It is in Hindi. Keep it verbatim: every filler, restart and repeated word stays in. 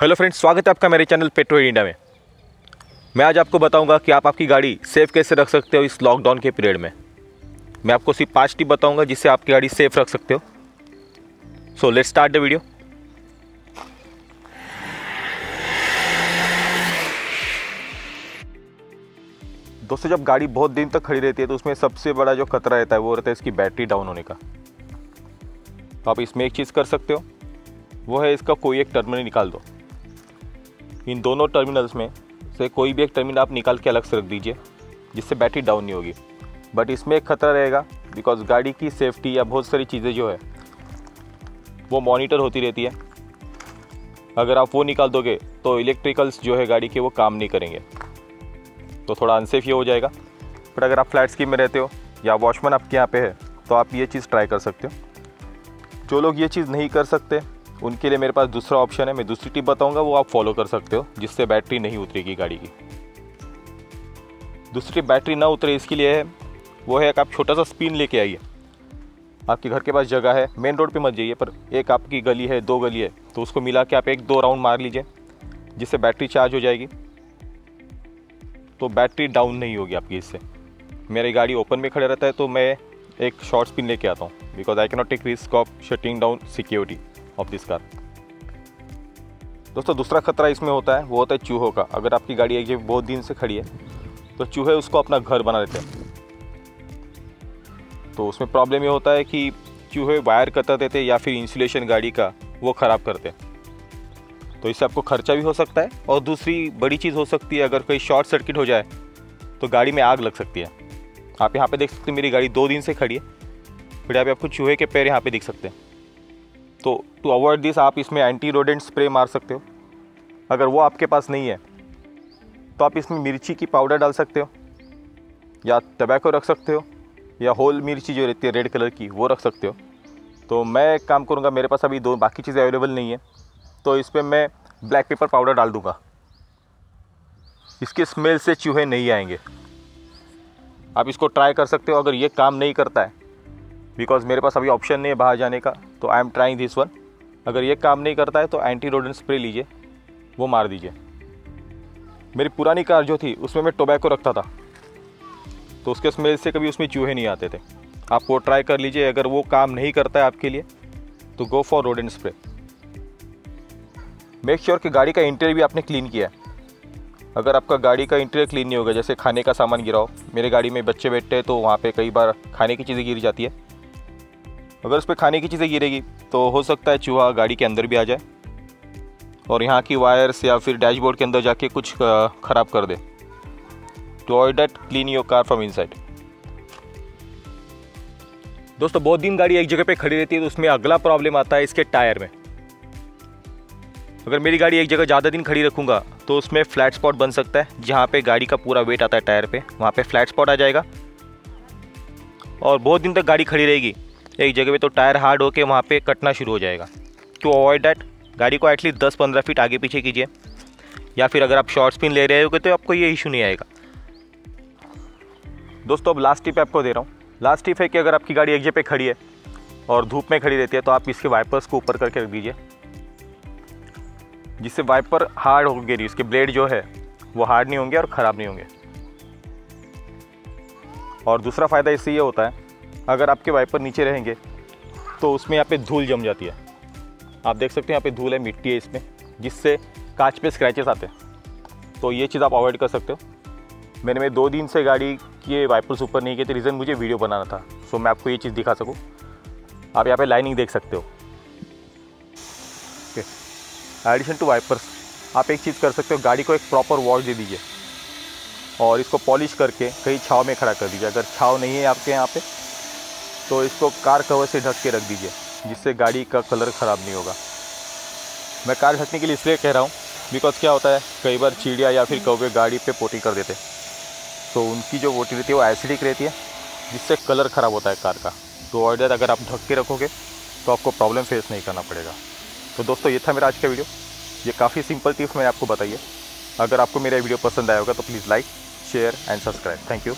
हेलो फ्रेंड्स, स्वागत है आपका मेरे चैनल पेट्रो हेड इंडिया में। मैं आज आपको बताऊंगा कि आप आपकी गाड़ी सेफ़ कैसे रख सकते हो इस लॉकडाउन के पीरियड में। मैं आपको सिर्फ पाँच टिप बताऊंगा जिससे आपकी गाड़ी सेफ़ रख सकते हो। So let's start the video. दोस्तों, जब गाड़ी बहुत दिन तक खड़ी रहती है तो उसमें सबसे बड़ा जो खतरा रहता है वो रहता है इसकी बैटरी डाउन होने का। तो आप इसमें एक चीज़ कर सकते हो, वो है इसका कोई एक टर्मिनल निकाल दो। इन दोनों टर्मिनल्स में से कोई भी एक टर्मिनल आप निकाल के अलग से रख दीजिए, जिससे बैटरी डाउन नहीं होगी। बट इसमें एक खतरा रहेगा, बिकॉज गाड़ी की सेफ्टी या बहुत सारी चीज़ें जो है वो मॉनिटर होती रहती है। अगर आप वो निकाल दोगे तो इलेक्ट्रिकल्स जो है गाड़ी के वो काम नहीं करेंगे, तो थोड़ा अनसेफ ये हो जाएगा। बट अगर आप फ्लैट स्कीम में रहते हो या वॉचमैन आपके यहाँ पे है तो आप ये चीज़ ट्राई कर सकते हो। जो लोग ये चीज़ नहीं कर सकते उनके लिए मेरे पास दूसरा ऑप्शन है, मैं दूसरी टिप बताऊंगा, वो आप फॉलो कर सकते हो, जिससे बैटरी नहीं उतरेगी गाड़ी की। दूसरी टिप बैटरी ना उतरे इसके लिए है, वो है कि आप छोटा सा स्पिन लेके आइए। आपके घर के पास जगह है, मेन रोड पे मत जाइए, पर एक आपकी गली है, दो गली है, तो उसको मिला के आप एक दो राउंड मार लीजिए, जिससे बैटरी चार्ज हो जाएगी, तो बैटरी डाउन नहीं होगी आपकी। इससे मेरी गाड़ी ओपन में खड़े रहता है तो मैं एक शॉर्ट स्पिन लेके आता हूँ, because I can not take risk of shutting down security of this car. दोस्तों, दूसरा खतरा इसमें होता है वो होता है चूहों का। अगर आपकी गाड़ी एक बहुत दिन से खड़ी है तो चूहे उसको अपना घर बना लेते हैं। तो उसमें प्रॉब्लम ये होता है कि चूहे वायर कतर देते या फिर इंसुलेशन गाड़ी का वो ख़राब करते हैं। तो इससे आपको खर्चा भी हो सकता है, और दूसरी बड़ी चीज़ हो सकती है, अगर कोई शॉर्ट सर्किट हो जाए तो गाड़ी में आग लग सकती है। आप यहाँ पर देख सकते हैं मेरी गाड़ी दो दिन से खड़ी है, फिर यहाँ पर आपको चूहे के पैर यहाँ पर दिख सकते हैं। तो टू अवॉइड दिस आप इसमें एंटी रोडेंट स्प्रे मार सकते हो। अगर वो आपके पास नहीं है तो आप इसमें मिर्ची की पाउडर डाल सकते हो, या टबैको रख सकते हो, या होल मिर्ची जो रहती है रेड कलर की वो रख सकते हो। तो मैं एक काम करूँगा, मेरे पास अभी दो बाकी चीज़ें अवेलेबल नहीं है, तो इस पर मैं ब्लैक पेपर पाउडर डाल दूँगा। इसके स्मेल से चूहे नहीं आएंगे। आप इसको ट्राई कर सकते हो। अगर ये काम नहीं करता है, बिकॉज़ मेरे पास अभी ऑप्शन नहीं है बाहर जाने का, तो I am trying this one. अगर ये काम नहीं करता है तो एंटी रोडेंट स्प्रे लीजिए, वो मार दीजिए। मेरी पुरानी कार जो थी उसमें मैं टोबैको रखता था, तो उसके स्मेल से कभी उसमें चूहे नहीं आते थे। आप वो ट्राई कर लीजिए। अगर वो काम नहीं करता है आपके लिए तो go for rodent spray. Make sure कि गाड़ी का इंटीरियर भी आपने क्लीन किया है। अगर आपका गाड़ी का इंटीरियर क्लीन नहीं होगा, जैसे खाने का सामान गिरा हो, मेरे गाड़ी में बच्चे बैठते हैं तो वहाँ पर कई बार खाने की चीज़ें गिर जाती है। अगर उस पर खाने की चीज़ें गिरेगी तो हो सकता है चूहा गाड़ी के अंदर भी आ जाए और यहाँ की वायर्स या फिर डैशबोर्ड के अंदर जाके कुछ ख़राब कर दे। To avoid that, clean your car from inside. दोस्तों, बहुत दिन गाड़ी एक जगह पे खड़ी रहती है तो उसमें अगला प्रॉब्लम आता है इसके टायर में। अगर मेरी गाड़ी एक जगह ज़्यादा दिन खड़ी रखूँगा तो उसमें फ्लैट स्पॉट बन सकता है, जहाँ पर गाड़ी का पूरा वेट आता है टायर पर, वहाँ पर फ्लैट स्पॉट आ जाएगा। और बहुत दिन तक गाड़ी खड़ी रहेगी एक जगह पे तो टायर हार्ड होके वहाँ पे कटना शुरू हो जाएगा। टू अवॉइड दैट, गाड़ी को एटलीस्ट दस पंद्रह फीट आगे पीछे कीजिए, या फिर अगर आप शॉर्ट स्पिन ले रहे हो तो आपको ये इशू नहीं आएगा। दोस्तों, अब लास्ट टिप आपको दे रहा हूँ। लास्ट टिप है कि अगर आपकी गाड़ी एक जगह पे खड़ी है और धूप में खड़ी रहती है तो आप इसके वाइपर्स को ऊपर करके रख दीजिए, जिससे वाइपर हार्ड हो गई, इसके ब्लेड जो है वो हार्ड नहीं होंगे और ख़राब नहीं होंगे। और दूसरा फ़ायदा इससे ये होता है, अगर आपके वाइपर नीचे रहेंगे तो उसमें यहाँ पे धूल जम जाती है। आप देख सकते हैं यहाँ पे धूल है, मिट्टी है इसमें, जिससे कांच पे स्क्रैचेस आते हैं। तो ये चीज़ आप अवॉइड कर सकते हो। मैंने मैं दो दिन से गाड़ी के वाइपर्स ऊपर नहीं किए थे, रीज़न मुझे वीडियो बनाना था, सो मैं आपको ये चीज़ दिखा सकूँ। आप यहाँ पर लाइनिंग देख सकते हो। एडिशन टू वाइपर्स, आप एक चीज़ कर सकते हो, गाड़ी को एक प्रॉपर वॉश दे दीजिए और इसको पॉलिश करके कहीं छाँव में खड़ा कर दीजिए। अगर छाँव नहीं है आपके यहाँ पर तो इसको कार कवर से ढक के रख दीजिए, जिससे गाड़ी का कलर ख़राब नहीं होगा। मैं कार ढकने के लिए इसलिए कह रहा हूँ, बिकॉज़ क्या होता है, कई बार चिड़िया या फिर कौवे गाड़ी पे पोटी कर देते, तो उनकी जो पोटी रहती है वो एसिडिक रहती है, जिससे कलर ख़राब होता है कार का। तो ऑर्डर अगर आप ढक के रखोगे तो आपको प्रॉब्लम फेस नहीं करना पड़ेगा। तो दोस्तों, ये था मेरा आज का वीडियो। ये काफ़ी सिंपल टिप्स मैंने आपको बताई है। अगर आपको मेरा वीडियो पसंद आया होगा तो please like, share and subscribe. Thank you.